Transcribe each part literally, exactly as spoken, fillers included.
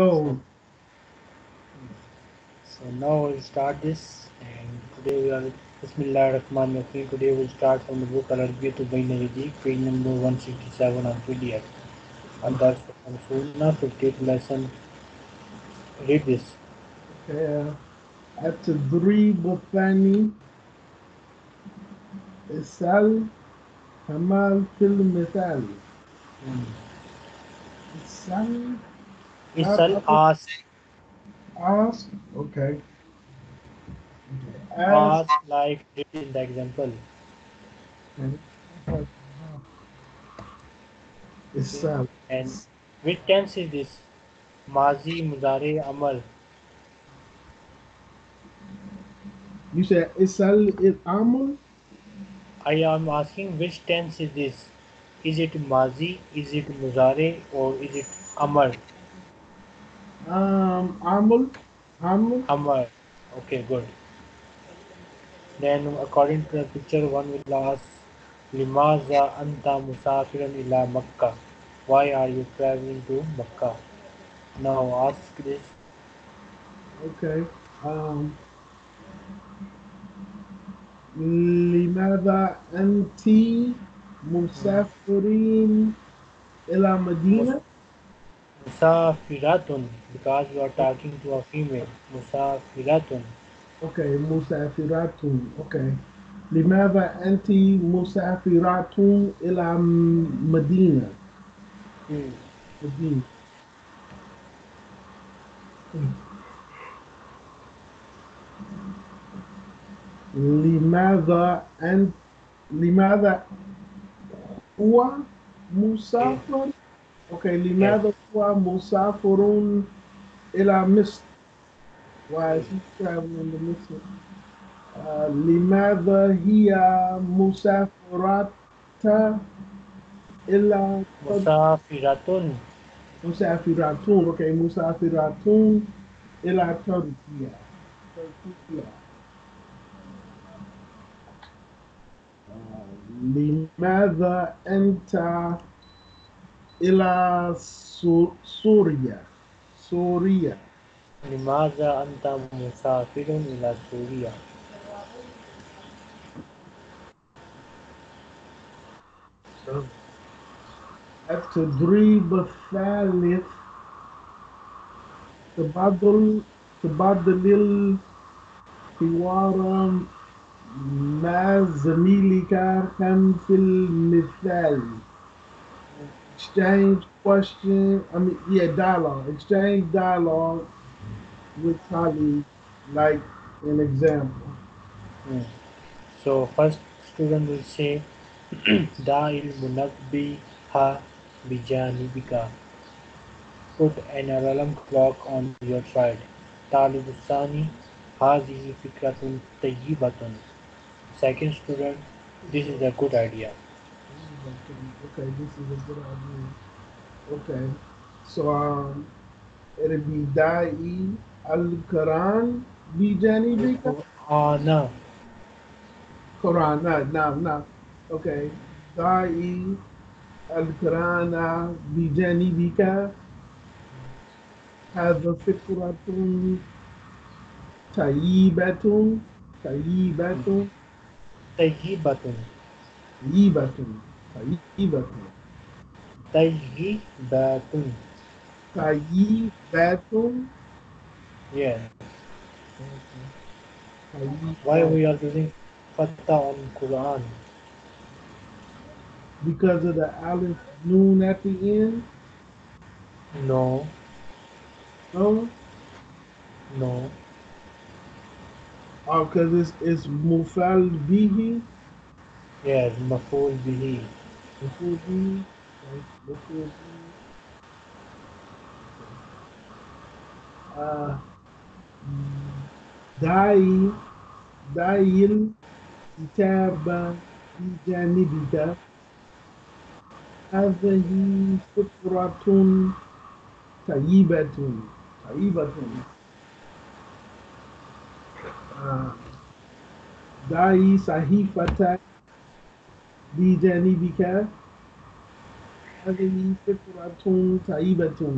Hello. So now we'll start this, and today we are Bismillahirrahmanirrahim. Today we'll start from the book Al Arabiyatu Bayna Yadayk, page number one sixty-seven of P D F. And that's from Sunnah, fiftieth lesson. Read this. At Tadribu Thani Isal Hamal Fil Mithal. Isal. Isal, ask. Ask, okay. Ask, ask like in the example. Isal. And which tense is this? Mazi, Muzare, Amal. You said Isal is Amal? I am asking which tense is this? Is it Mazi, is it Muzare, or is it Amal? Um, Amal, Amal, Amal. Okay, good. Then, according to the picture, one will ask, Limaza anta musafiran ila Makkah. Why are you traveling to Makkah? Now, ask this. Okay. Um. Limaza anti musafirin ila Madinah. Musafiratun, because you are talking to a female. Musafiratun. Okay, Musafiratun. Okay. Limadha anti Musafiratun ila Madinah. Madinah. Limadha and Limadha huwa musafir. Okay, Limada huwa musafirun ila Misr. Why is he traveling to Misr? Limada hiya musafirata ila Musafiratun. Musafiratun. Okay, Musafiratun ila Turkia. Turkia. Limada anta ila Surya. Surya. Limaza anta musafirun ila Surya. After Drib Thalith, Tabadul Tabadalil Tiwara Mazamilika Kamfil Mithali. Exchange question, I mean, yeah, dialogue. Exchange dialogue with colleagues, like an example. Mm. So, first student will say, Da'il munabbi ha bijanibika. Put an alarm clock on your side. Talibusani hazihi fikratun tayyibatun. Second student, this is a good idea. Okay, this is a good idea. Okay, so um, it'll be Da'i al-Quran bijanibika? Ah, uh, no. Quran, no, no, no. Okay, Da'i al-Quran bijanibika hadha fikratun tayyibatun tayyibatun tayyibatun tayyibatun Taibatun. Taibatun. Taibatun. Yeah. Why we are using Fatta on Quran? Because of the Alif Noon at the end? No. No? No. Oh, because it's, it's Maf'ul Bihi? Yes, Maf'ul Bihi. Maf'ul Bihi, Maf'ul Bihi. Da'i, Da'il, Kitaba, Bijanibida, Hazahi, Fikratun, Tayyibatun, Tayyibatun. Da'i, Sahifata, bijanibika hadhihi fikratun tayyibatun.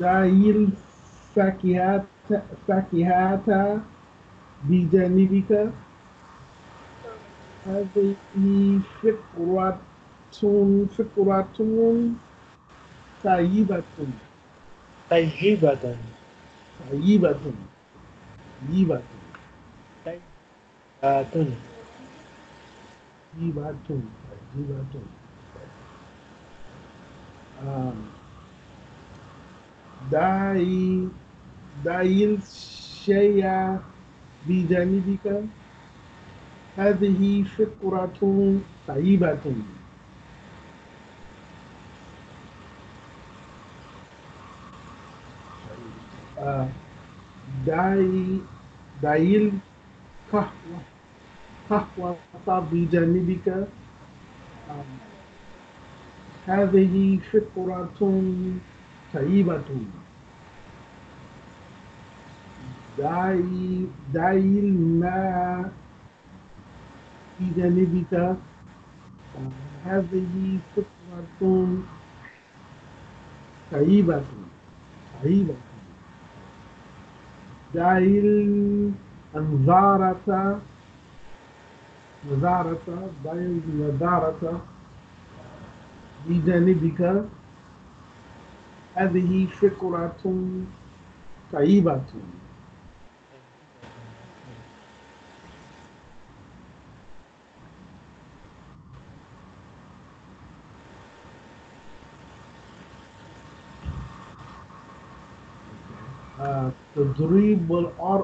دعي الفاكهة بجانبك هذه فكرة فكرة طيبة طيبة طيبة طيبة طيبة Taibatun, Taibatun. Um, Dai, Dail Shaya Bijanibika Hadhi Fikuratun Taibatun. Uh, Dai, Dail Kahwa. Kahwa bijanibika hadhihi fikratun tayyibatun da'il ma bijanibika hadhihi fikratun tayyibatun tayyibatun da'il anzarata Muzare, Dail Muzare, Bijanibika, Adhi Shikuratun, Taibatun. Tadribul Ar,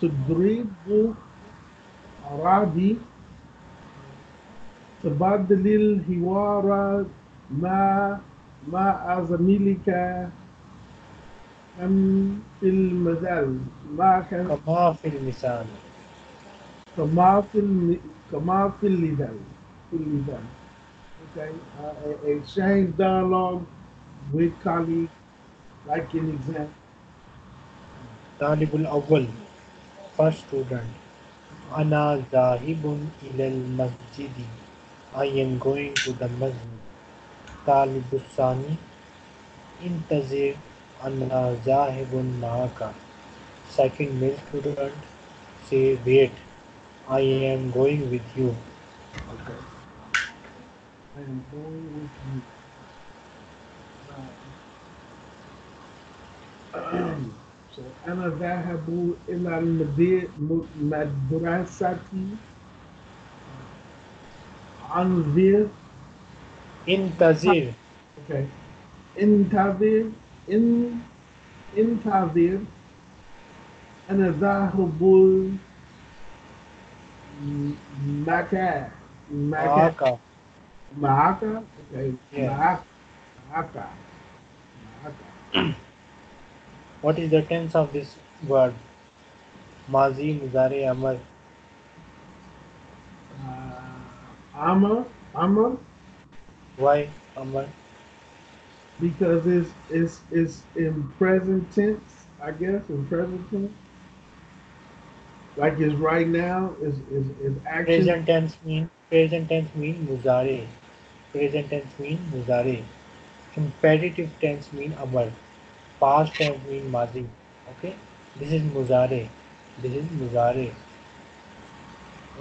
Tadribul Aradi. تبادل الحوار ما ما أزميلك أم في المثال ما كما في المثال كما في كما في المثال في المثال okay uh, exchange dialogue with colleague like an example طالب الأول first student أنا ذاهب إلى المسجد I am going to the Masjid. Talibusani Intazir Anna Zahibun Maaka. Second male student say, wait, I am going with you. Okay. I am going with you. So, Anna Zahibu ila al-madrasati. Anzir Intazir okay Intazir in Intazir Ana Zahibul Makkah Makkah Makkah okay yeah. Makkah Makkah What is the tense of this word? Mazi, Muzare, Amal Amal, Amal. Why Amal? Because it's it's it's in present tense, I guess, in present tense. Like it's right now, is is is action. Present tense mean present tense mean Muzare. Present tense mean Muzare. Imperative tense mean Amal. Past tense mean Mazi. Okay, this is Muzare. This is Muzare.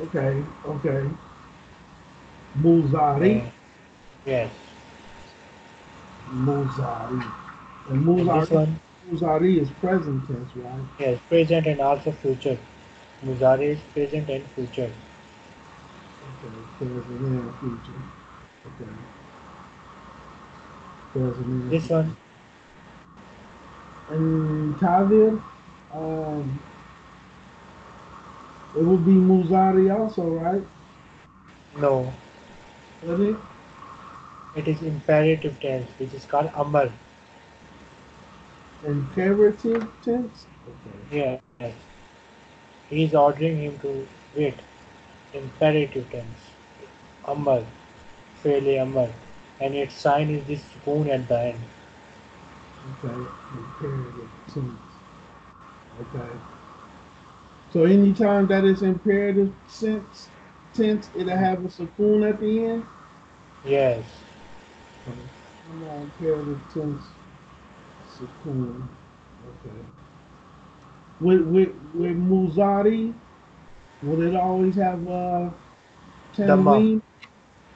Okay. Okay. Muzari. Uh, yes. Muzari. And Muzari, Muzari is present tense, right? Yes, present and also future. Muzari is present and future. Okay, present and future. Okay. Present and this future. One. And Tavir, um, it will be Muzari also, right? No. Really? It is imperative tense, which is called Amal. Imperative tense? Okay. Yeah, yes. He is ordering him to wait. Imperative tense. Amal. Fairly Amal. And its sign is this spoon at the end. Okay. Imperative tense. Okay. So anytime that is imperative tense, tense, it'll have a sukun at the end? Yes. I'm on imperative tense. Sukun. Okay. With with with Muzare, will it always have uh, Dhamma?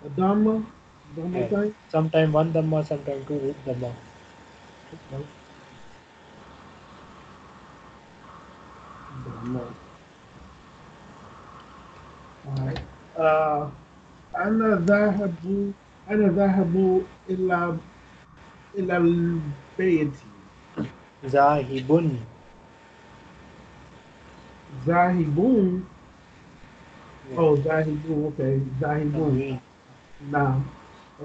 A Dhamma? Dhamma yeah. thing? Sometimes one Dhamma, sometimes two Dhamma. Okay. Dhamma. Alright. Uh, أنا ذاهب أنا ذاهب إلى إلى البيت. Zahibun. Zahibun. Yeah. Oh, Zahibun. Okay, Zahibun. Nah.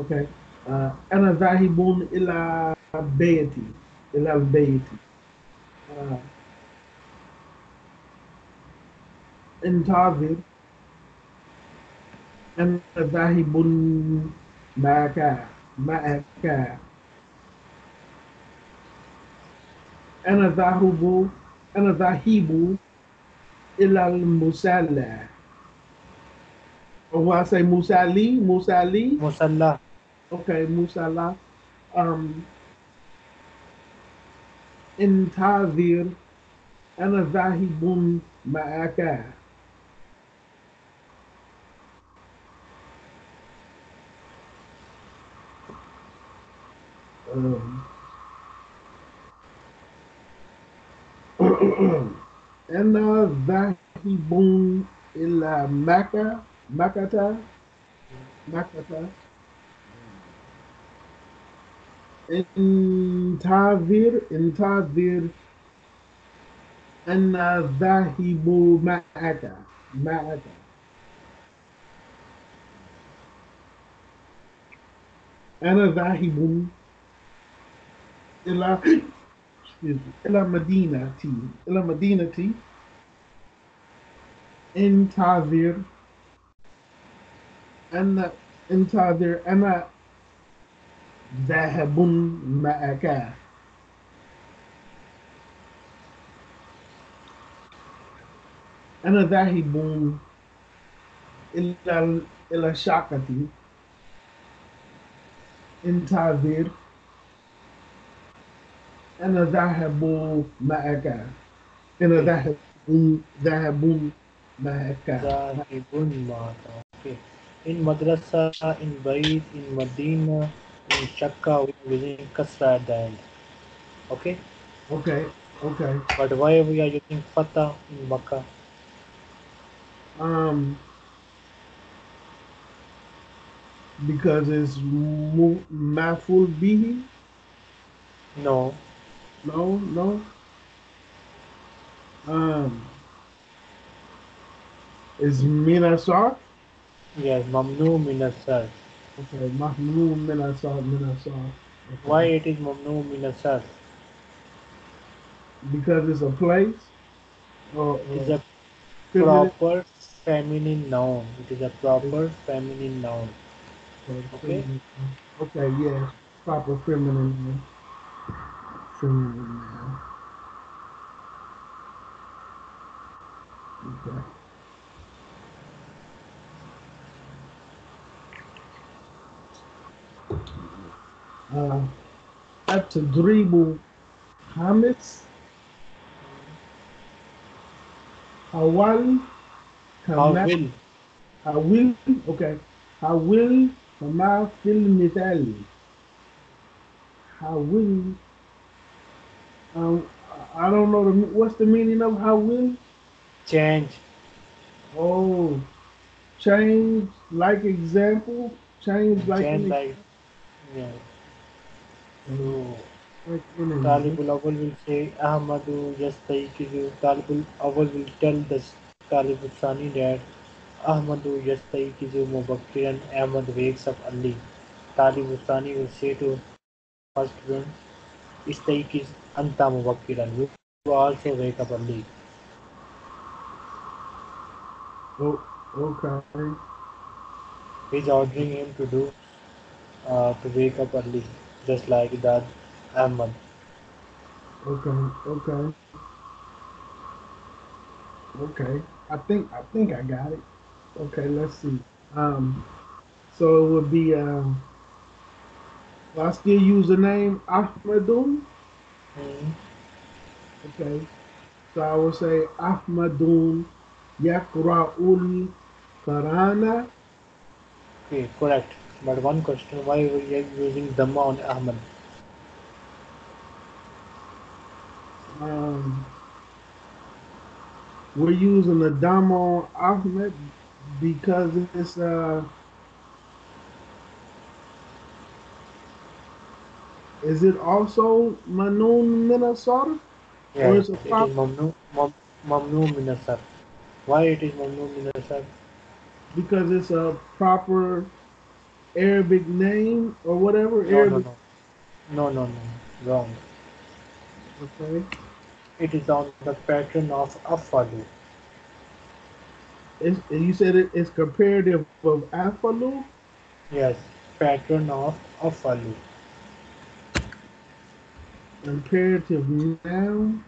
Okay. Uh, أنا ذاهب إلى بيتي. إلى البيت. Uh, انتظر. أنا ذاهب معك معك أنا ذاهب أنا ذاهب إلى المصلى أو I say مصلي مصلي مصلى okay مصلى um انتظر أنا ذاهب معك Um, Ana dhahibun ila Makkah, Makkah, Makkah. Intazir, intazir. Ana dhahibu ma'aka, ma'aka. Ana dhahibun. Ila, excuse me, ila Medina T, ila Medina T, intazir, ana intazir, ana zahabun ma'aka. Ana zahibun ila ila shakati, intazir. أنا ذاهب معك. أنا ذاهب ذاهب معك. ذاهب معك. In madrasa, in bayt, in Medina, in Shakah, within kasra at the end. Okay. Okay. Okay. But why we are using fatah in Makkah? Um. Because it's Maf'ul Bihi. No. No, no. Um, is Minasar? Yes, Mamnu Minasar. Okay, Mamnu Minasar, Minasar. Okay. Why it is Mamnu Minasar? Because it's a place. Or, or it's a proper it? feminine noun. It is a proper feminine noun. Okay. Okay. Okay. Yeah. Proper feminine noun. Now. Okay. Uh, at the dribble Hamits Hawal Hawil Hawil okay Hawil Hama Fil Mitali Hawil Um, I don't know the, what's the meaning of how will change. Oh, change like example, change like change like yeah. So, like Talibul Awwal will say Ahmadu Yastayqizu. Talibul Awwal will tell the Talibul Thani that Ahmadu Yastayqizu Mubakkiran. Ahmad wakes up early. Talibul Thani will say to first one Istayqiz. Anta Mubakkiran, you also wake up early. Oh, okay. He's ordering him to do, uh, to wake up early, just like that Ahmad. Okay, okay. Okay, I think, I think I got it. Okay, let's see. Um, so it would be, um, do I still use the name Ahmadun? Okay. So I will say Ahmadun Yakra'ul Qur'ana. Okay, correct. But one question, why were you using Dhamma on Ahmad? Um, we're using the Dhamma on Ahmad because it's uh is it also Manoom Minasar? Yeah, or is it, it is Mamnu Minasar. Why it is Mamnu Minasar? Because it's a proper Arabic name or whatever. No, Arabic. No, no, no, no, no, wrong. Okay. It is on the pattern of Afalu. It's, you said it, it's comparative of Afalu? Yes, pattern of Afalu. Imperative noun.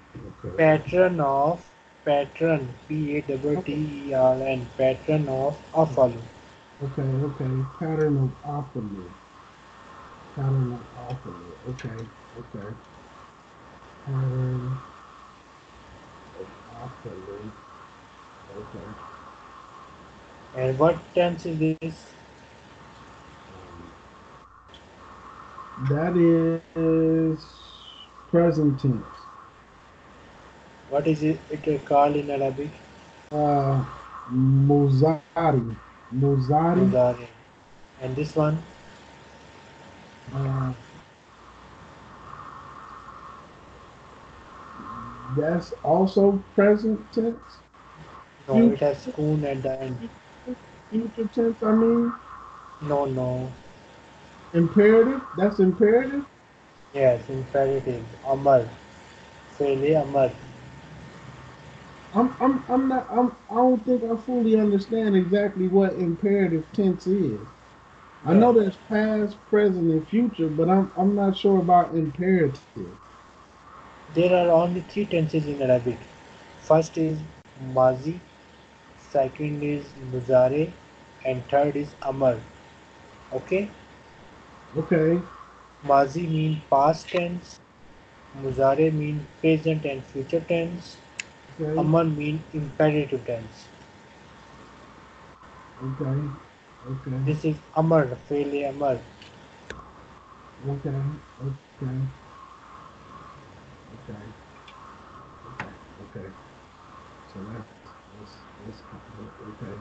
Okay. Pattern of pattern, P A T T E R N, pattern of Afalu. Okay, okay, pattern of Afalu. Pattern of Afalu. Okay, okay. Pattern of Afalu. Okay. And what tense is this? Um, that is present tense. What is it, it called in Arabic? Uh, Muzare. Muzare. Muzare. And this one? Uh, that's also present tense? No, future, it has sukun at the end. Future tense, I mean? No, no. Imperative? That's imperative? Yes, imperative. Amal. Salli Amal. I'm I'm I'm not I'm I don't think I fully understand exactly what imperative tense is. Yeah. I know there's past, present, and future, but I'm I'm not sure about imperative. There are only three tenses in Arabic. First is Mazi, second is Muzare, and third is Amal. Okay? Okay. Mazi mean past tense, Muzare mean present and future tense, okay. Amal mean imperative tense. Okay, okay. This is Amal, Fa'il Amal. Okay, okay. Okay, okay, okay. So that's, that's, that's okay.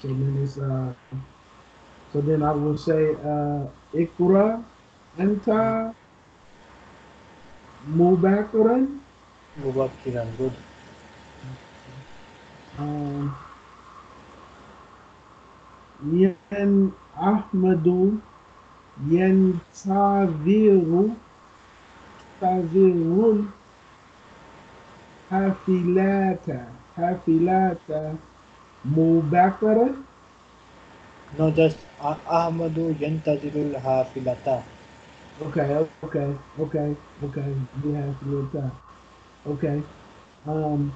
So then it's uh so then I will say uh Ikra Anta Mubakiran. Mubakiran, good. Um Yan Ahmadu Yan Taviru Tavirun Hafilata Hafilata Mubakaran? No, just ah Ahmadu Yantazirul Hafilata. Okay, okay, okay, okay. Hafilata. Okay. Um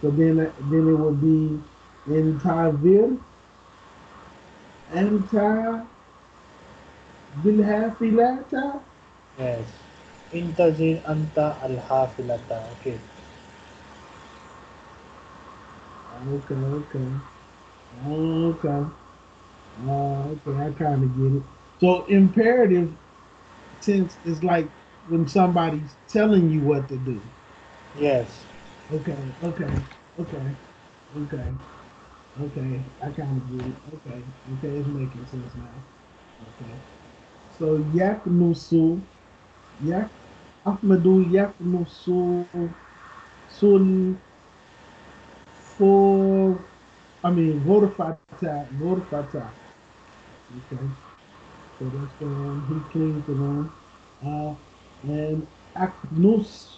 so then then it would be Intavir Anta Bilhafilata? Yes. Intazir Anta Al Hafilata. Okay. Okay, okay, okay, uh, okay, I kind of get it. So imperative tense is like when somebody's telling you what to do. Yes. Okay, okay, okay, okay, okay, I kind of get it. Okay, okay, it's making sense now. Okay. So Yaknusu, Yak, Ahmadu Yaknusu, Sul. For, I mean, Vorfata, Vorfata. Okay. So that's the one. He cleans the one. Uh, and Acnus,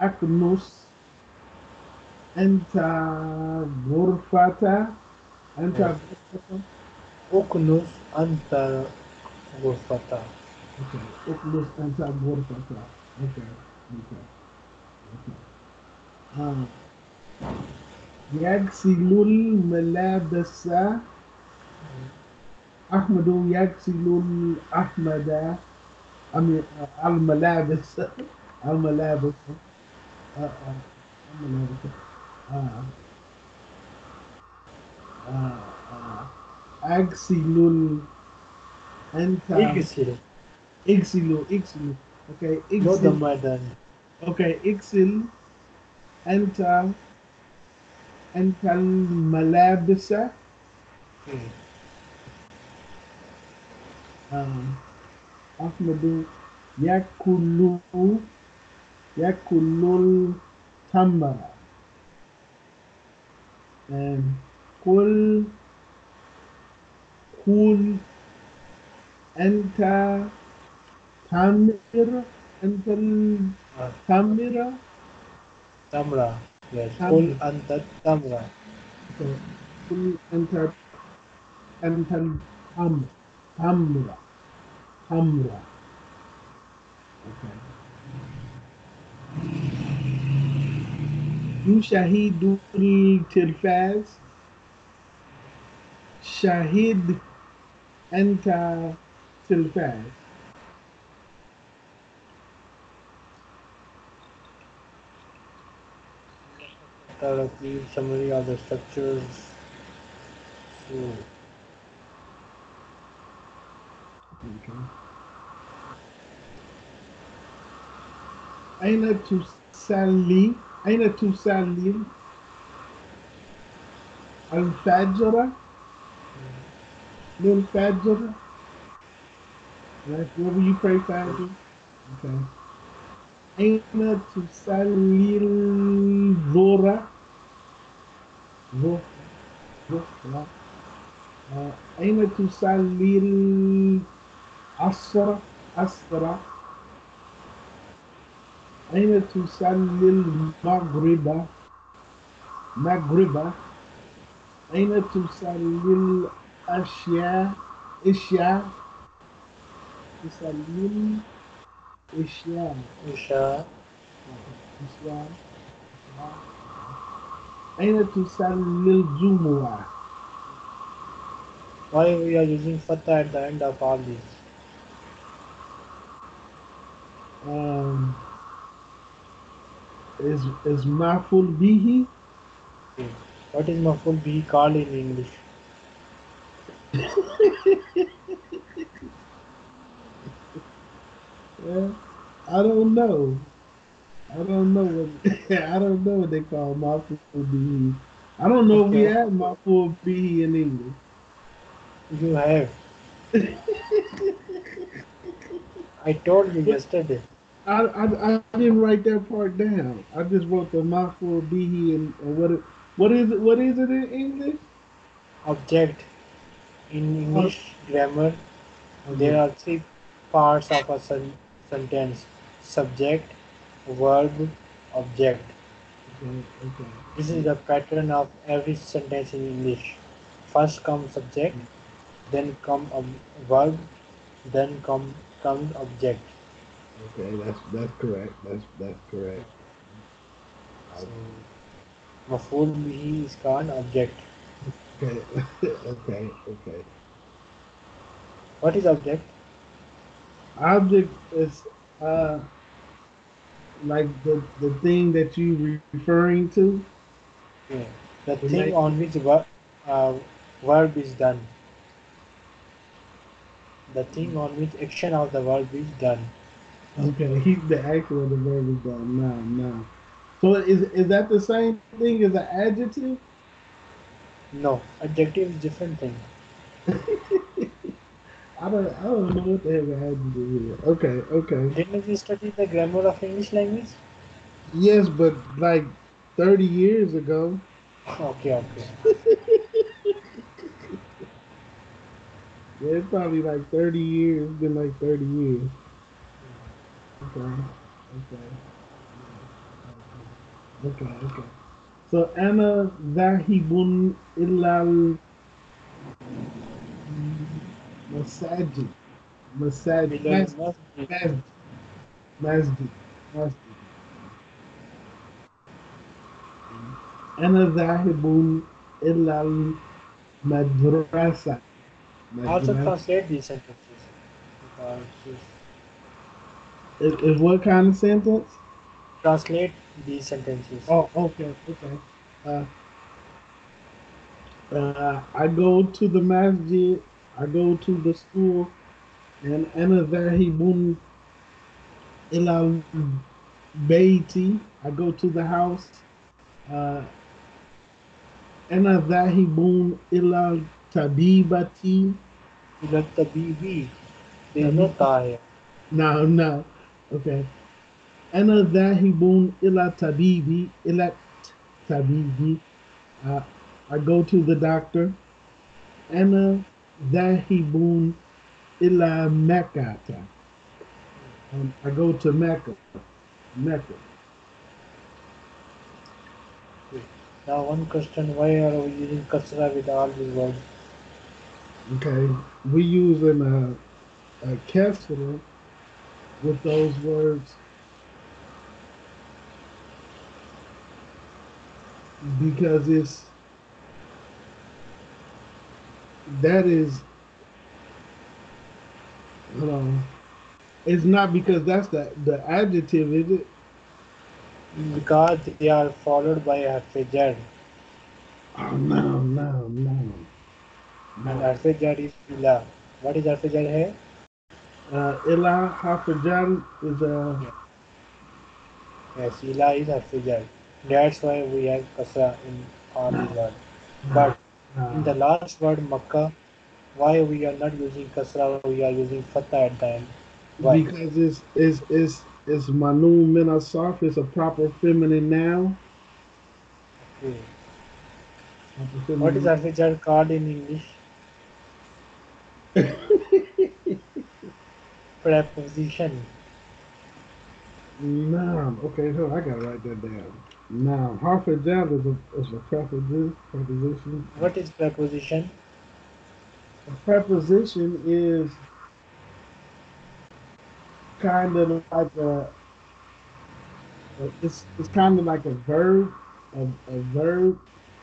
Acnus, Anta Vorfata, Anta Vorfata. Acnus, Anta Vorfata. Okay. Acnus, Anta Vorfata. Okay. Okay. Okay. Um. Yagsilul Malabasa Ahmadu yaksilul Ahmada, I mean, al malabis, al malabis, al malabis, aksilul anta, iksilu, iksilu, iksilu, okay, iksil, okay, iksil, anta, anta al malabisa. Um, Ahmadu yakulu yakulul tambara. Um, kul kul anta tamira anta tamira tamra. Yes. Kul anta tamra. Kul anta anta tam tamra. Hamra. Okay. Yushahidu tilfaz. Shahid anta tilfaz. Summary of the structures. So. Okay. Aina to Salli, Aina to Salli, Al-Fajra, Lil-Fajra, right, wherever you pray Fajra, okay. Aina to Salli Al-Zura, Zura, Aina to Salli Al-Asra, Asra, أين تصلي المغرب؟ مغرب. أين تصلي العشاء؟ عشاء. تصلي العشاء. عشاء. عشاء. أين تصلي الجمعة؟ Why we are using fatha at the end of all these? Um. Is is Maf'ul Bihi? What is Maf'ul Bihi called in English? Yeah, I don't know. I don't know what I don't know what they call Maf'ul Bihi. I don't know okay. If we have Maf'ul Bihi in English. You have. I told you yesterday. I, I I didn't write that part down. I just wrote the Maf'ul Bihi and, and what it, what is it what is it in English? Object. In English oh. grammar, okay. There are three parts of a sen sentence: subject, verb, object. Okay. Okay. This is the pattern of every sentence in English. First comes subject, then come a verb, then come comes object. Okay, that's that's correct. That's that's correct. So, Maf'ul Bihi is called object. Okay, okay, okay. What is object? Object is uh like the the thing that you referring to. Yeah, the thing like, on which verb uh, verb is done. The thing on which action of the verb is done. Okay, he's the actual the verb is done. No, no. So is is that the same thing as an adjective? No, adjective is different thing. I don't I don't know what they have an adjective. Okay, okay. Didn't you study the grammar of English language? Yes, but like thirty years ago. Okay, okay. Yeah, it's probably like thirty years. It's been like thirty years. Okay, okay, okay, okay. So, Ana Zahibun Ilal Masjid, Masjid, Masjid, Masjid, Masjid. Ana Zahibun Ilal Madrasa, Also consider these sentences. Is, is what kind of sentence? Translate these sentences. Oh, okay, okay. Uh, uh, I go to the masjid, I go to the school, and ana zahibun ila bayti. I go to the house. Uh, ana zahibun ila tabibati. Ila tabibi. There's no ta here. No, no. Okay. Ana zahibun ila tabibi. Ila tabibi. Uh, I go to the doctor. Ana zahibun ila Mecca. Um, I go to Mecca. Mecca. Now one question, why are we using kasra with all these words? Okay, we using a, a kasra with those words because it's that is hold on. It's not because that's the, the adjective, is it? Because they are followed by Harfajab. Oh, no, no, no. no. And Harfajab is Ila. What is Harfajab here? Uh, Ila, Harfajab is a... Yes, Ila is Harfajab. That's why we have Kasra in all the words. But no. in the last word, Makkah, why we are not using Kasra, we are using Fatah at time? Why? Because it's... it's, it's Is Manoom Minasar is a proper feminine noun? Okay. Feminine. What is Harfajab called in English? Preposition. Noun. Okay, so I gotta write that down. Noun. Harfajab is a, is a preposition. What is preposition? A preposition is kind of like a, it's, it's kind of like a verb, a, a verb,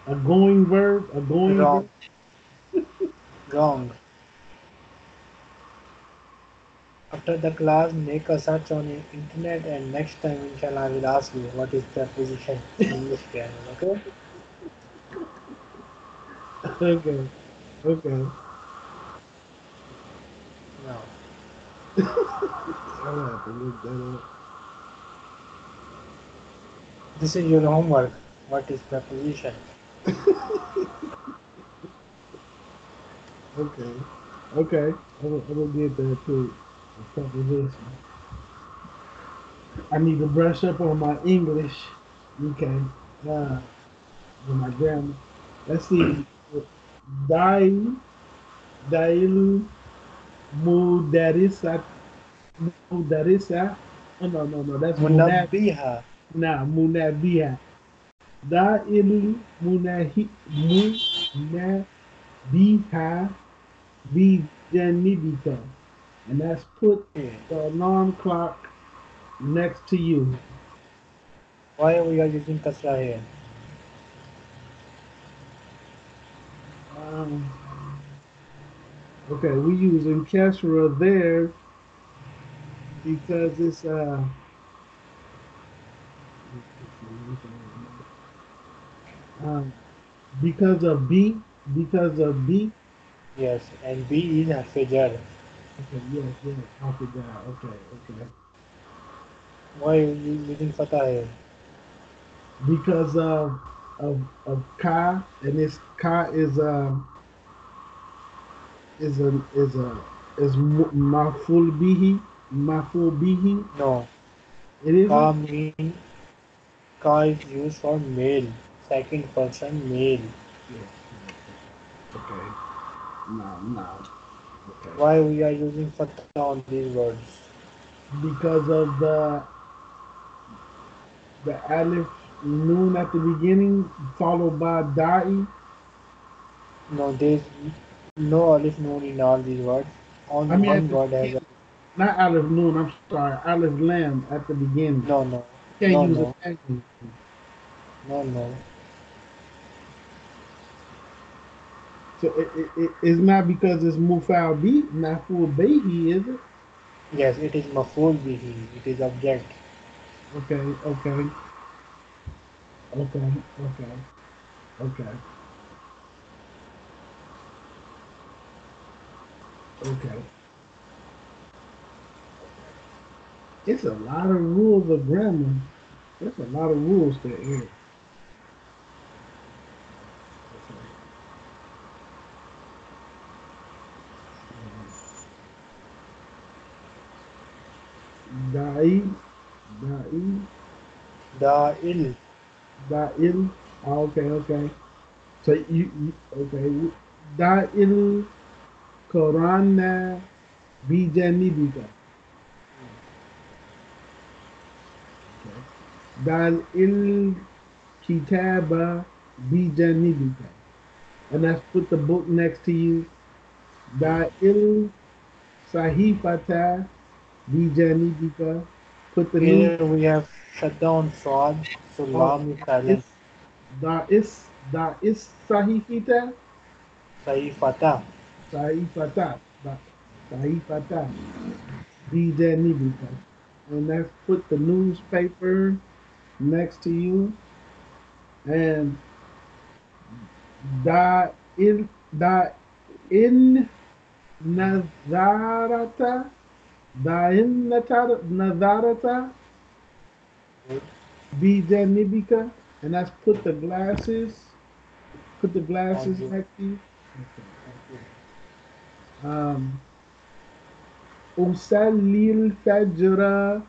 a going verb, a going Wrong. verb. Wrong. After the class, make a search on the internet and next time, inshallah, I will ask you what is preposition in English grammar, okay? Okay, okay. Now. I'll have to look that up. This is your homework. What is preposition? Okay. Okay. I will, I will get that too. Preposition. I need to brush up on my English. Okay. Uh, with my grammar. Let's see. Dai. Dailu. Mudarisa, Mudarisa, oh no, no, no, that's Munabiha. Nah, Munabiha. Da'ilu Munahi, Munabiha, Bijanibika. And that's put the alarm clock next to you. Why are we using Kasra here? Um. Okay, we using Kasra there because it's uh um, because of B, because of B. Yes, and B is Harfajab. Okay, yes, yes, Harfajab. Okay, okay. Why are you using Fatah here? Because of of of Ka, and this Ka is um. Uh, Is a is a is Maf'ul Bihi, Maf'ul Bihi? No, it is. Ka mean Ka is used for male, second person male. Yeah. Okay. No, no. Okay. Why we are using Fatah on these words? Because of the the alif noon at the beginning, followed by da'i. No, there's no alif noon in all these words. Only I mean, one word has a... Not alif noon, I'm sorry. Alif lam at the beginning. No, no. You can't no, use no. it. No, no. So it, it, it, it's not because it's Maf'ul Bihi, Maf'ul Bihi, is it? Yes, it is Maf'ul Bihi. It is object. Okay, okay. Okay, okay. Okay. Okay. It's a lot of rules of grammar. There's a lot of rules to it. Da'i, Da'i, Da'il, Da'il. Oh, okay, okay. So you, you okay? Da'il, Qur'ana, bijanibika. Okay. Da'il, kitaba, bijanibika. And that's put the book next to you. Da'il, sahifata. Bijanibika, put the here name. We have shut down fraud, so long is silent. Da is, da is sahifita? Sahifata. Sahifata. Sahifata. Bijanibika. And that's put the newspaper next to you. And da in, da in nazarata. Da'in nazarata bijanibika, and that's put the glasses, put the glasses next to you. Um, Usalli al-fajra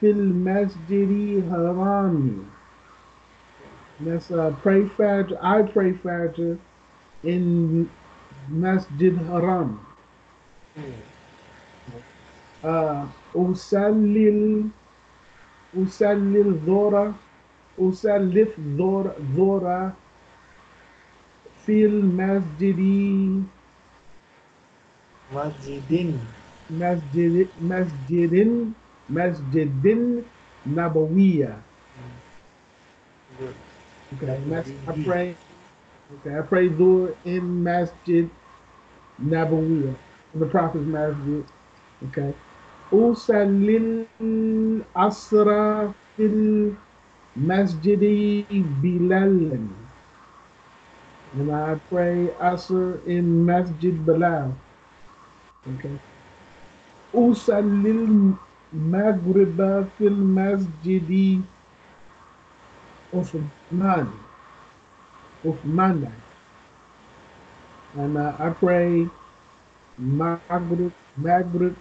fil masjidi harami. That's uh, pray fajr. I pray fajr in masjid haram. Uh, Usallil, Usallil Zora, Usallif Zora, Zora, Fil Masjidi, Masjidin, Masjid, Masjidin, Masjidin Nabawiya. Okay, I pray. Okay, I pray Zora in Masjid Nabawiya, the Prophet's Masjid. Okay. Usalli al-asra fil masjidi bilalan. And I pray asr in masjid bilal. Okay. Usalli al-maghriba fil masjidi uthman. Uthmana. And I pray maghrib, maghrib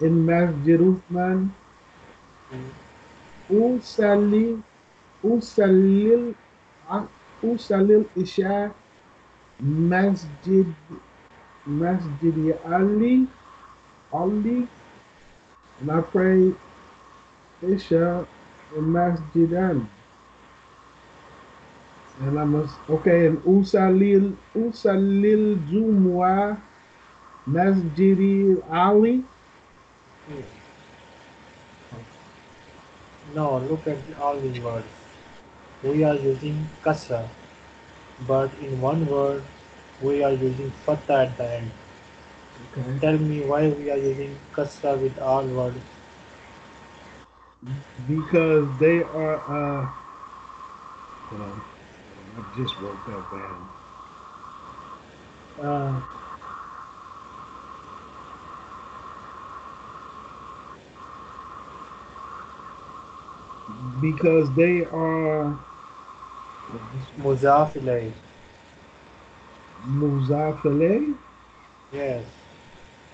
in Masjid Uthman. Usalli, Usalli, Usalli Isha, Masjid, Masjid Ali, Ali, and I pray Isha in Masjid Ali. And I must, okay, and Usalli, Usalli Jumu'ah, Masjid Ali. Yeah. No, look at all the words. We are using kasra, but in one word we are using fatha at the end. Okay. Tell me why we are using kasra with all words. Because they are. Uh, hold on, I just wrote that down. Uh, Because they are Muzafile. Muzafile? Yes.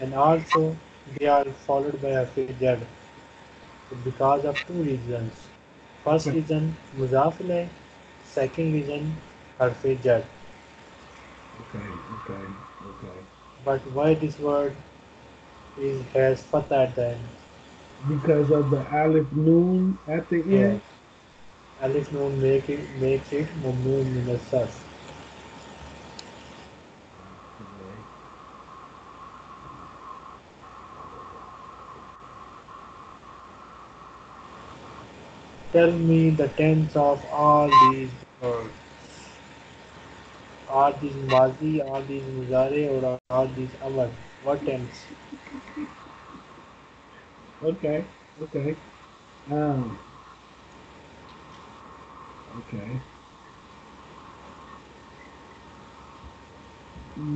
And also they are followed by a Harfajab. Because of two reasons. First reason Muzafile, second reason Harfajab. Okay, okay, okay. But why this word is has fatha at the end? Because of the alif noon at the end. Yeah. Alif noon make it, makes it Mamnu Minasar. Tell me the tense of all these words. Are these Mazi, are these Muzare, or are these Amal? What tense? Okay, okay. Um, okay.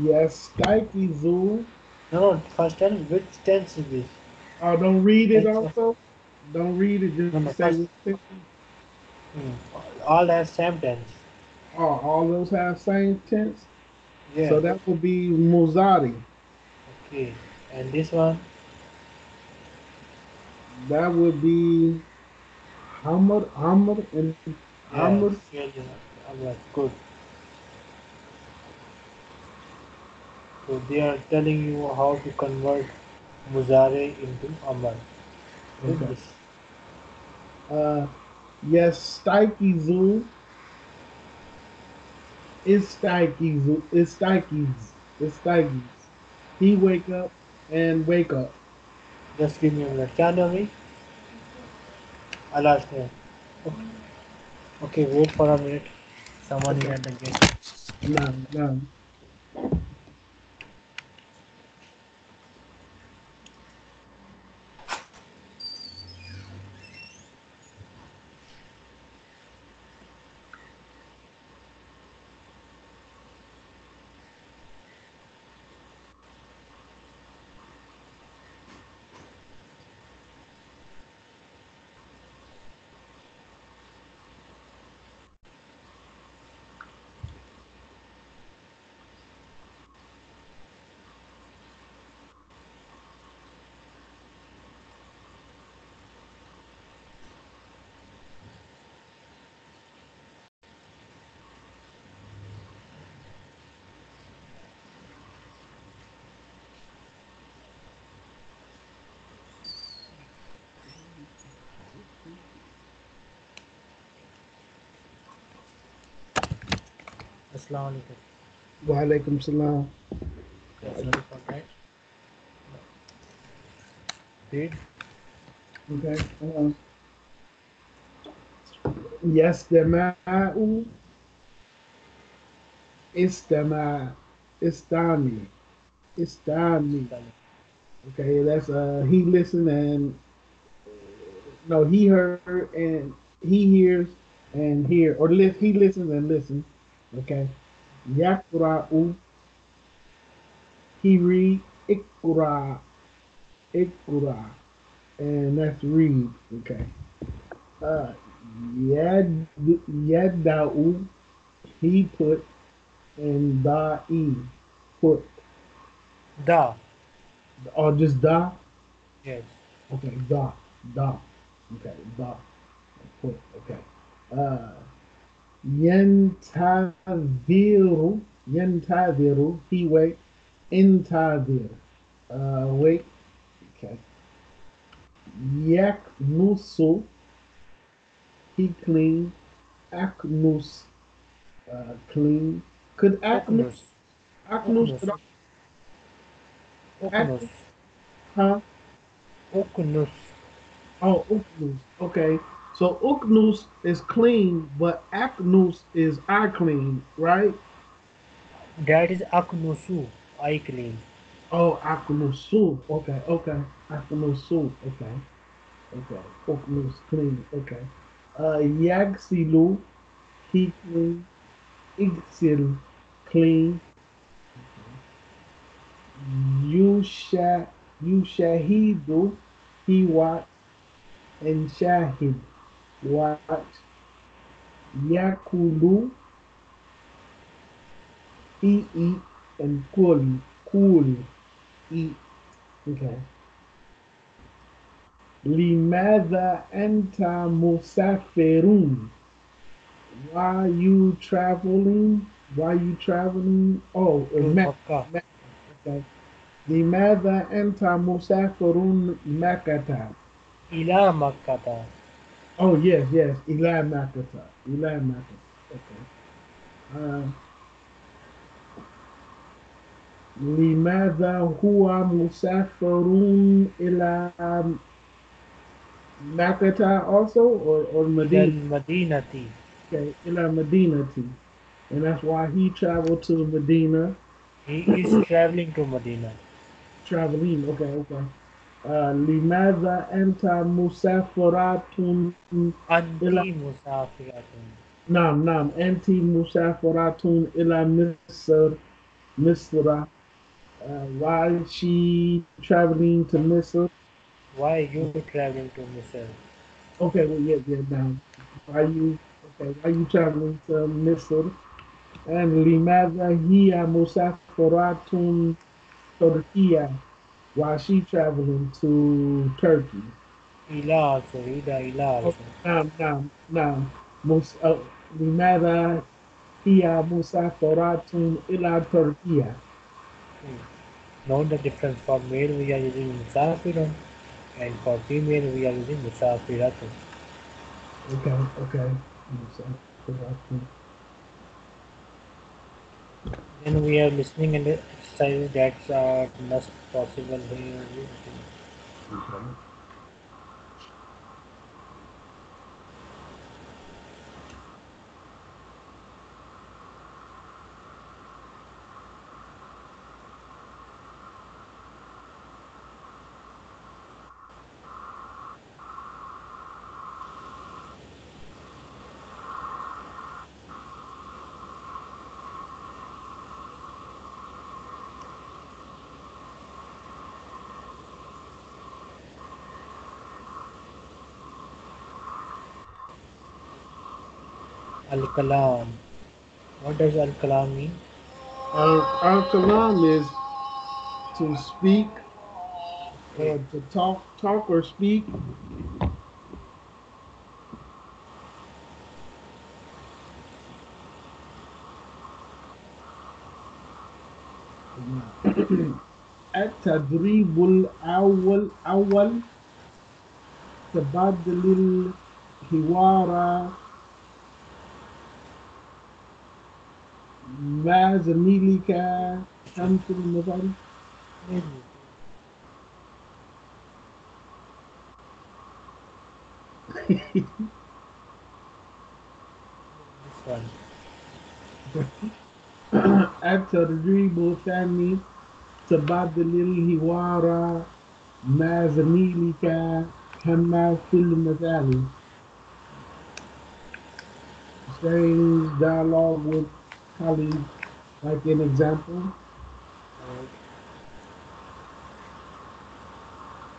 Yes, Taikizu. No, first tense, which tense is this? Oh, don't read it also? Don't read it, just no, no, say which tense. All have same tense. Oh, all those have same tense? Yeah. So that would be Muzari. Okay, and this one? That would be Hamr, Hamr, and Hamr. Yeah, yeah, good. So they are telling you how to convert Muzare into Amal. Okay. Uh, yes, Taikizu. It's Taikizu. It's Taikizu. It's Taikizu. He wake up and wake up. Just give me a minute. Can you hear me? I'll ask him. Okay. Okay, wait for a minute. Someone is at the gate. No, no. Assalamu alaikum. Wa alaikum salam. Okay. Okay. Okay. Uh, yes, Istama'u. Istama. Istami. Istami. Okay, that's uh he listened and no he heard and he hears and hear or li he listens and listens. Okay. Yaqra'u. He read. Iqra. Iqra. And that's read. Okay. Uh, yad, Yada'u. He put. And da'i. Put. Da. Or just da? Yes. Okay. Da. Da. Okay. Da. Put. Okay. Uh. Yentaviru, Yentaviru, he wake, Intavir, uh, wake, okay. Yaknusu, he clean, Acnus, uh, clean, could Acnus, Acnus, Acnus, huh? Acnus. Oh, Acnus, okay. So Uknus is clean, but Acnus is I clean, right? That is Akumusu, I clean. Oh, Akumusu. Okay, okay. Akumusu. Okay, okay. Uknus clean. Okay. Uh, Yagsilu, he clean. Igsil, clean. Yusha, Yushahidu, he watch, and Shahid. Watch. Yakulu. He eat and cool. Cool. Eat. Okay. Limaza anta musafirun. Why you traveling? Why you traveling? Oh, Makkah. Okay. Limaza anta musafirun Makkah. Ila Makkah. Oh, yes, yes. Eli Makata. Eli Makata. Okay. Uh, Limaza huwa musafirun ila Makata also? Or, or Medina? Ila Madinati. Okay. Ila Madinati. and that's why he traveled to Medina. He is traveling to Medina. Traveling, okay, okay. Limaza anta musafiratun anti musafiratun. Naam, naam. Anti musafiratun ila Misr, Misra. Why is she traveling to Misr? Why are you traveling to Misr? Okay, well, yeah, yeah, down. Why are you? Okay, why are you traveling to Misr? And limaza hiya musafiratun Turkia. Why is she traveling to Turkey? Ila also, ida ila also. Naam, naam, naam. Mus limaza hiya musafiratun ila Turkia. Note the difference. For male we are using Musafirun and for female we are using Musafiratun. Okay, okay. Musafiratun. Then we are listening and exercises that's uh, must possible here. Okay. Al-Kalam. What does Al-Kalam mean? Al-Kalam is to speak, or to talk, talk or speak. At-Tadribul Awal Awal Tabadlil Hiwara Mazamilika, something in the body? Mm-hmm. This one. After the dribble, Sami, Tabadalil Hiwara, Mazamilika, Hama Filmazali. Same dialogue with colleague, like an example.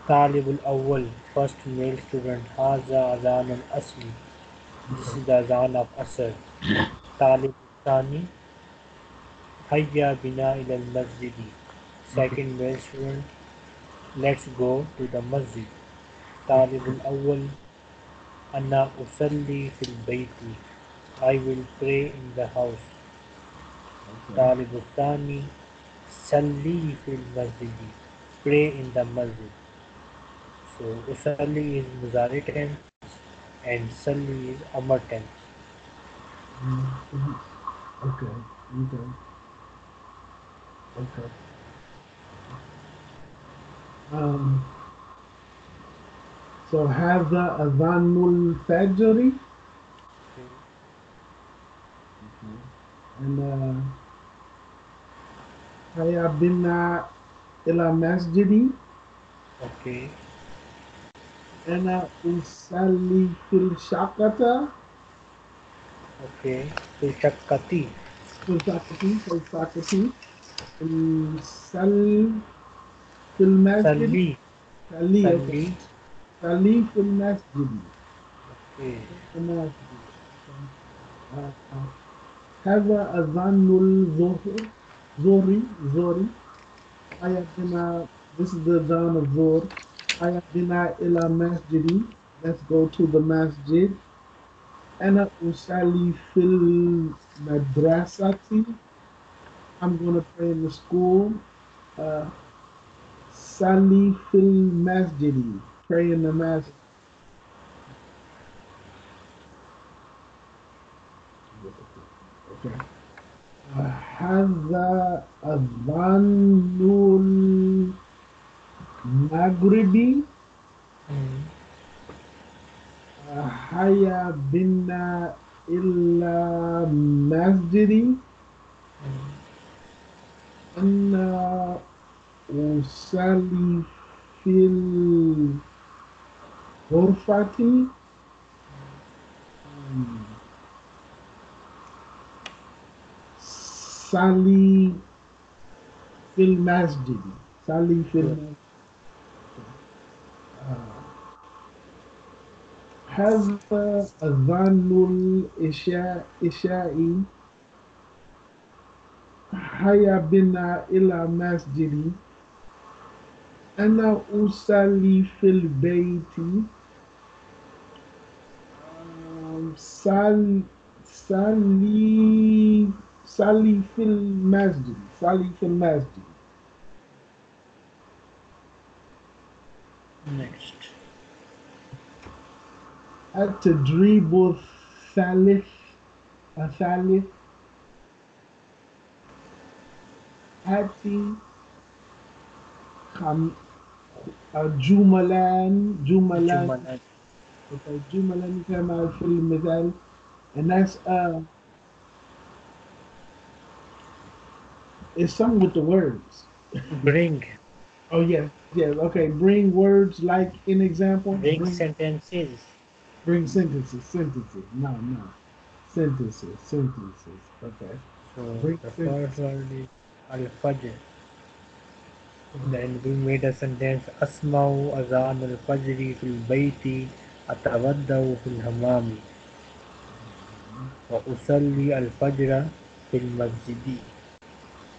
Talibul Awwal, first male student. Haza Azan al Asli. This is the Azan of Asr. Talibul Thani. Hayya Bina ila al Masjidi. Second male student. Let's go to the Masjid. Talibul Awwal. Anna Usalli fil Bayti. I will pray in the house. Talib Thani, Salli fil Masjidi, pray in the Masjid. So Usalli is Muzare tense and Salli is Amar tense. Mm-hmm. Okay, okay, okay. Um, so Hadha Adhanul Fajri. And uh Haya Binna Ila Masjidi. Okay. Ana Usalli fil Shakata. Okay. Fil Shakati. Fil Shakati, Fil Shakati. Usalli fil Masjidi. Salli. Salli. Salli fil Masjidi. Okay. Ana uh, uh, هذا أذان الظهر زوري زوري أياتنا. This is the dawn of Zohr. أياتنا إلى مسجدي. Let's go to the masjid. أنا أصلي في المدرسة. I'm gonna pray in the school. Uh, صلي في المسجد. Pray in the masjid. هذا أذان المغربي. هيا بنا إلا مسجدي أنا أصلي في الغرفة Salli fil masjid. Salli fil masjid. هذا أذان العشاء هيا بنا إلى مسجدي أنا أصلي في البيت Salli Salli Salli fil masjid. Salli fil masjid. Next. التدريب الثالث الثالث هاتي خم جملان جملان جملان كما في المثال الناس uh, is some with the words bring oh yes yes okay bring words like in example bring, bring sentences Bring sentences, sentences. No, no. Sentences, sentences. Okay. So, Bring the first one is Al-Fajr. Then we made a sentence. Asma'u azan al-fajri fil bayti atawaddaw fil hamami. Wa usalli al-fajra fil masjidi.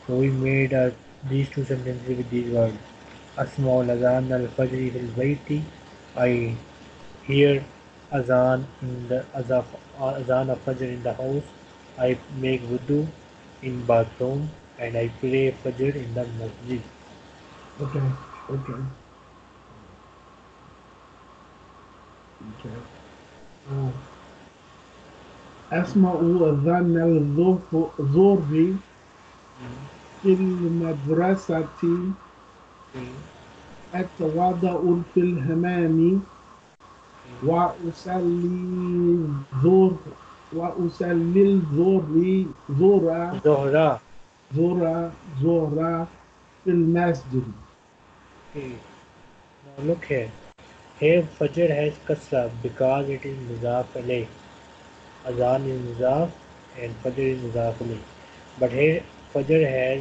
So we made uh, these two sentences with these words. Asma'u azan al-fajri fil bayti. I hear Azan in the Azaf, Azan of Fajr in the house. I make wudu in bathroom and I pray Fajr in the Masjid. Okay, okay. Okay. Uh, Asma'u Azan al-Zuhri fil madrasati atwada'u fil hamami Wa usalli zor, wa usalli zori, zora, zora, zora, zora, fil masjid. Okay. Now look here. Here Fajr has kasra because it is muzaf alay. Azan is muzaf and Fajr is muzaf alay. But here Fajr has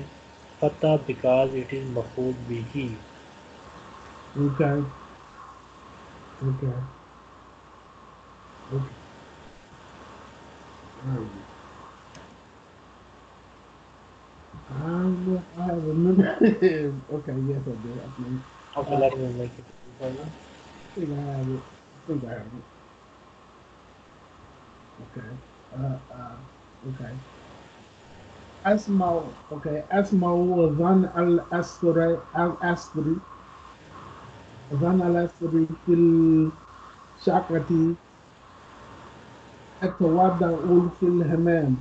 fatha because it is maf'ul bihi. Okay. Okay. Okay. Um, I, I remember. Okay, yes, I did. I think. Okay, let me make it. I think I have it. I think I have it. Okay. Uh, uh, okay. Asma. Okay. Asma Azan al Asri al Asri. Azan al Asri fil Shakati. أتوضأ في الحمام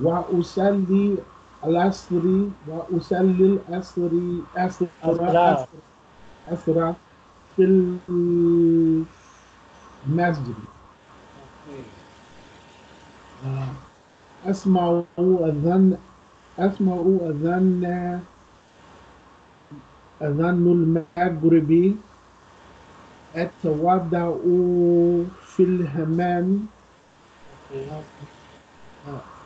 وأصلي العصر وأصلي العصر أسرى أسرى في المسجد أسمع أذان أسمع أذان أذان المغرب أتوضأ في الحمام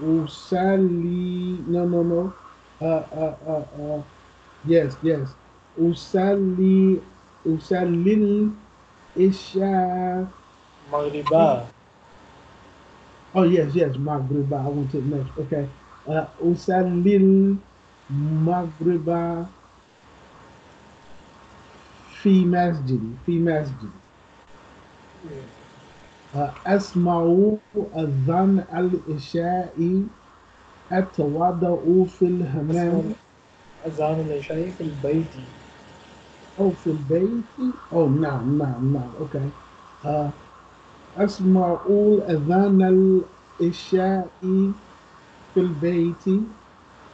Usalli, no, no, no. Uh, uh, uh, uh. Yes, yes. Usalli, Usalli, Isha. Maghriba. Oh, yes, yes, Maghriba. I want to next. Okay. Usalli, Maghriba, Fi Masjid, Fi Masjid. أسمع أذان العشاء أتوضأ في الحمام أذان العشاء في البيت أو في البيت أو نعم نعم نعم أوكي أسمع أذان العشاء في البيت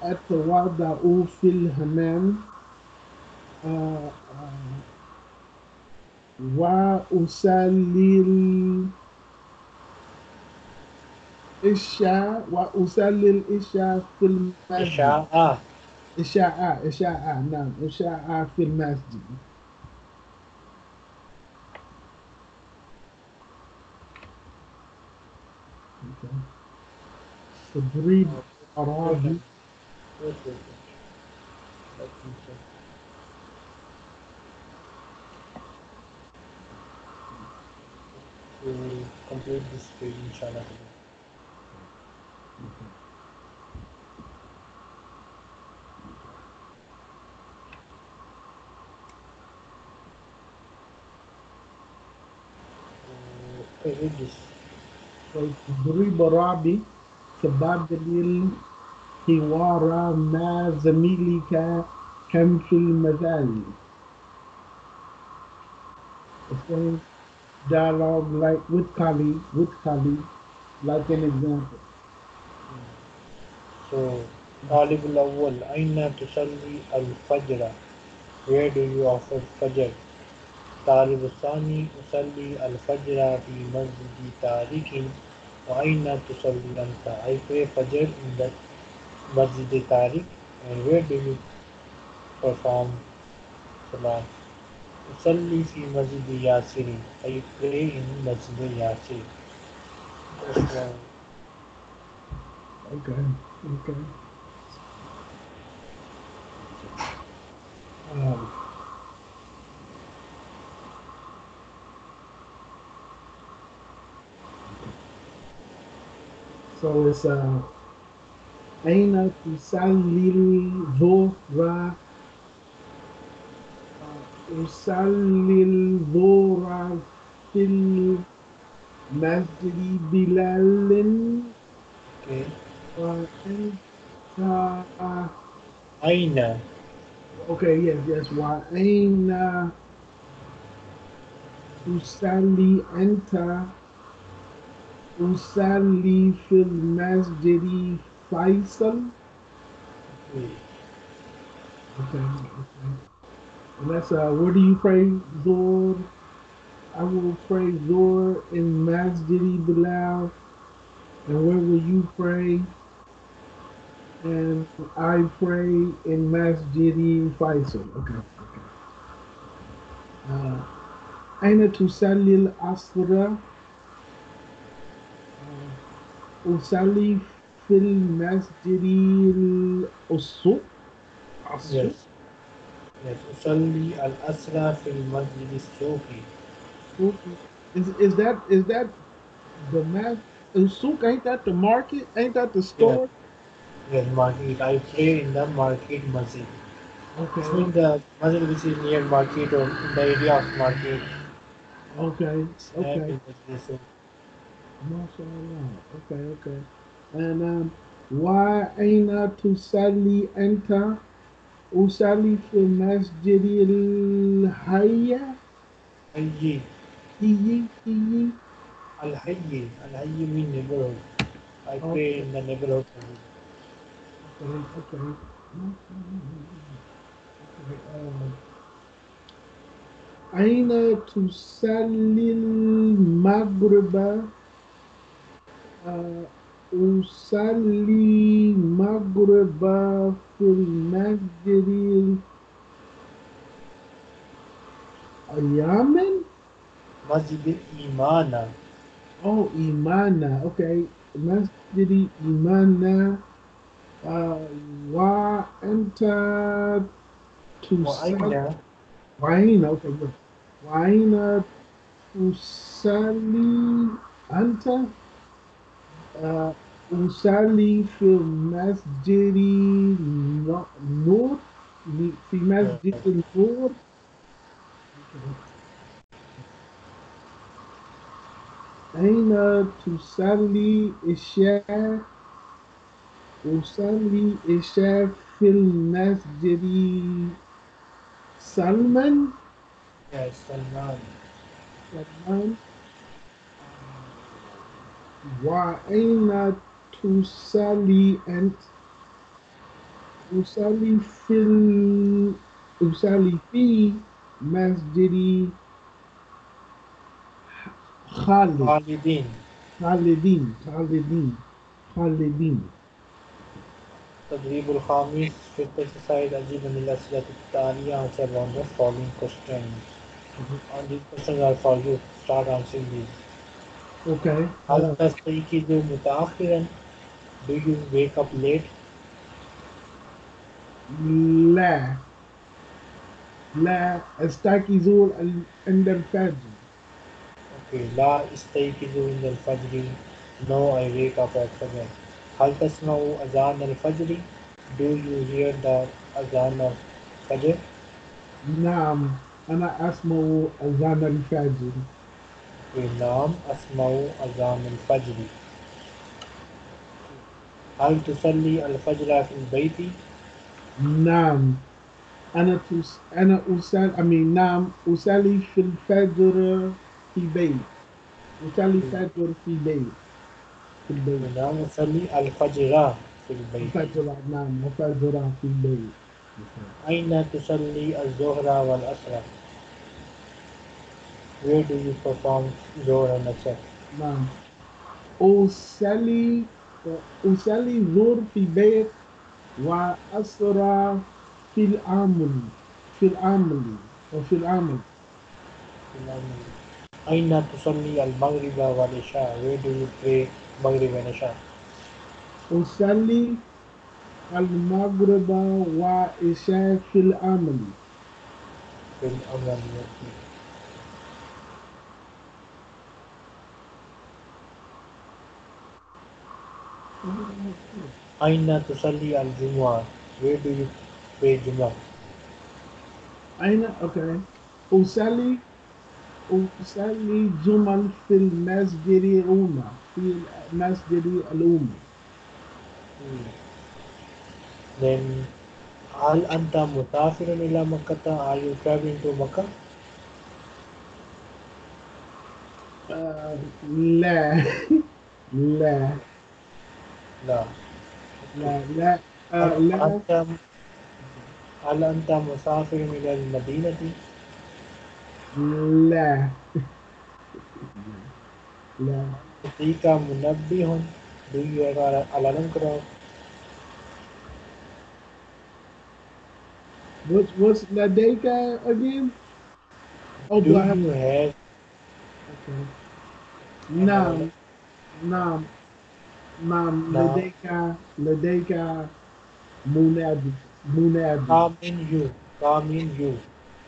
أتوضأ في الحمام وأصلي Isha wa Usalli Isha fil Masjid. Isha'a. Isha'a. Isha'a. Naam. Isha'a fil Masjid. Okay. Tadrib Arabi. We will complete this page inshallah. Okay. Okay, read this. So Tadrib Arabi Sabadil Hiwara Ma Zamilika Kamfil Mazali. It says dialogue like with colleague, with colleague, like an example. So, Talib al-Awwal, Aina tusalli al-Fajr, where do you offer Fajr? Talib al-Thani, Usalli al-Fajr fi masjidi tariqin, wa Aina tusalli anta, I pray Fajr in the masjidi tariq, and where do you perform Salat? Usalli fi masjidi yasirin, I pray in masjidi yasirin. Okay. Okay. Um, so it's uh, Aina Tusalli Dhuhra Usalli Dhuhra fil Masjidi Bilalin. Okay. Uh, uh, uh, Aina. Okay, yes, yes. Wa Aina Usalli Anta Usalli fil Masjidi Faisal. Okay. Okay, okay. And that's uh where do you pray Zuhr? I will pray Zuhr in Masjidi Bilal. And where will you pray? And I pray in Masjidi Faisal. Okay, okay. Aina tusalli al-asra usalli fil Masjidi al-asr. Yes. Yes. Usalli al-asra fil Masjidi al-sufi. Is is that is that the mas? And souk, ain't that the market? Ain't that the store? Yes, yes, market. I pray in the market masjid. Okay. It's in the masjid which is near market or in the area of market. Okay. Okay. MashaAllah. Okay, okay. And um, why aina tusalli anta usalli fil masjidil hayya? Hayyi. Hayyi. Hayyi. Al-Hayy, Al-Hayy means neighborhood. I okay. pray in the neighborhood. Okay, okay. Aina tusalli al-Maghriba Usalli Maghriba fil Masjidil Ayamin? Masjid Imana. Oh, Imana, okay. Masjidi Imana. Uh, wa anta tusalli. Wa aina, okay, good. Wa aina tusalli anta. Uh, usalli fil masjidi nur. Fi masjidi nur. Aina tusalli isha usalli isha fil masjidi Salman? Yes, Salman. Salman. Wa aina tusalli ant usalli fil usalli fi masjidi Khalid. Khalidin. Khalidin. Khalidin. الخالدين. تجريب الخامس should exercise Ajib and Ilasila to answer one of the following questions. And these questions are for you. Start answering these. Okay. Hal tasdiqi do mutaakhiran? Do you wake up late? لا لا استيقظوا عند الفجر. Okay. لا استيقظوا عند الفجر. No, I wake up at Fajr. Hal tasma'u azan al-fajr? Do you hear the azan of Fajr? Naam, ana asma'u azan al-fajr. Naam, asma'u azan al-fajr. Hal tusalli al-fajr fil bayti? Naam, ana tus ana usal. I mean, naam usalli fil fajr fi bayt. Usalli fajr fi bayt. نعم أصلي الفجر في البيت. الفجر نعم الفجر في البيت. أين تصلي الظهر والعصر؟ Where do you perform ظهر and عصر؟ نعم أصلي أصلي ظهر في البيت وعصر في العمل في العمل وفي العمل. أين تصلي المغرب والعشاء؟ Where do you pray Maghrib and Isha? Usalli al-Maghrib wa Isha fil amali. Fil amali. Aina tusalli al-Jumu'ah? Where do you pray Jumu'ah? Aina, okay. Usalli Usalli Jumu'ah fil Masjidi Umma. Feel masjidi alum. Hmm. Then, al anta mutafirun ila Makkata? Are you traveling to Makkah? Uh, la, la, la, la, la. Uh, la. Anta, al anta musafirun ila Madinati? La, la. Tika Munabbihun, do you have an alarm clock? What, what's Ladeka again? Oh, do, do I have you have? Okay. Nam, Nam, Nam, Ladeka, Ladeka, Munab, Munab. Ka mean you, Ka mean you,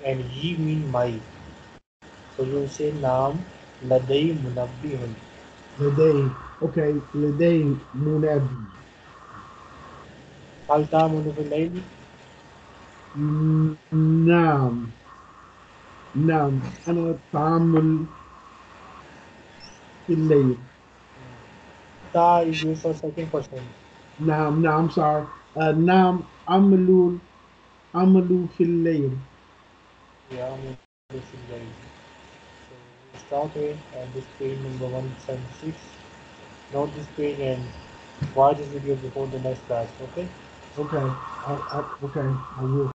and ye mean my. So you say Nam, Ladai Munabbihun. Laday, okay, Laday Munabi. Hal ta'amunu fil layli? Naam. Naam. Ana ta'amun fil layli. Ta is used for second person. Naam, naam, sorry. Uh, naam, amalu, amalu fil layli. Yeah, amalu fil layli. Start with and this page number one seventy-six. Note this page and watch this video before the next class. Okay? Okay. I, I, okay. I will.